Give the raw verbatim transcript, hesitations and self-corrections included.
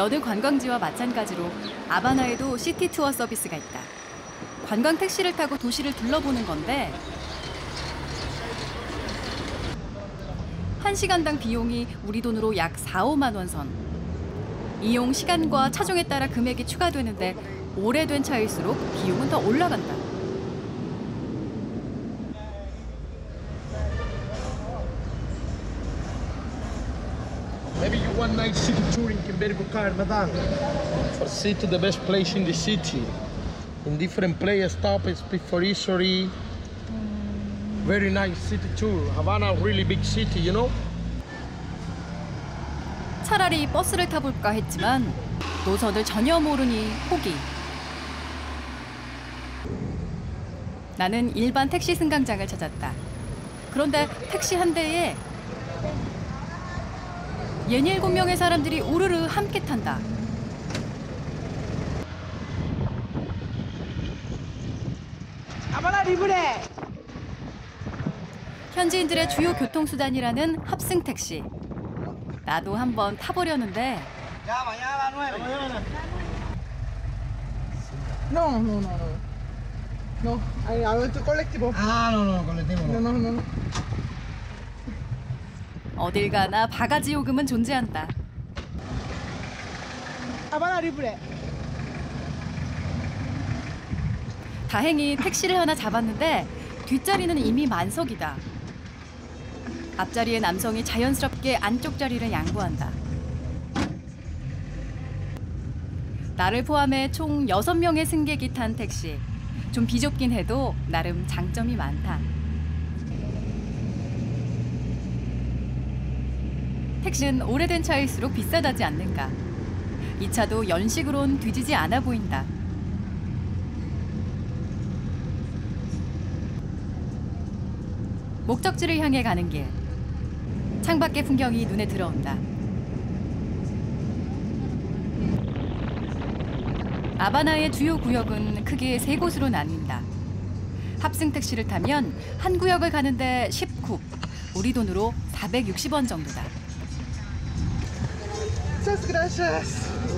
여느 관광지와 마찬가지로 아바나에도 시티 투어 서비스가 있다. 관광 택시를 타고 도시를 둘러보는 건데 한 시간당 비용이 우리 돈으로 약 사오만 원 선. 이용 시간과 차종에 따라 금액이 추가되는데 오래된 차일수록 비용은 더 올라간다. Maybe you one night city touring in Bergokar, Madang. For see to the best place in the city. In different place stop and speak for history. Very nice city tour. Havana really big city, you know? 차라리 버스를 타볼까 했지만 노선을 전혀 모르니 포기. 나는 일반 택시 승강장을 찾았다. 그런데 택시 한 대에 예닐곱 명의 사람들이 우르르 함께 탄다. 아바나 리브레! 현지인들의 주요 교통수단이라는 합승 택시. 나도 한번 타보려는데. No, no, no, no. No, I, I went to colectivo. Ah, no, no, colectivo. No, no, no. 어딜 가나 바가지 요금은 존재한다. 아바나 리브레. 다행히 택시를 하나 잡았는데 뒷자리는 이미 만석이다. 앞자리의 남성이 자연스럽게 안쪽 자리를 양보한다. 나를 포함해 총 여섯 명의 승객이 탄 택시. 좀 비좁긴 해도 나름 장점이 많다. 택시는 오래된 차일수록 비싸다지 않는가. 이 차도 연식으론 뒤지지 않아 보인다. 목적지를 향해 가는 길. 창밖의 풍경이 눈에 들어온다. 아바나의 주요 구역은 크게 세 곳으로 나뉜다. 합승 택시를 타면 한 구역을 가는데 십 쿱, 우리 돈으로 사백육십 원 정도다. Muchas gracias.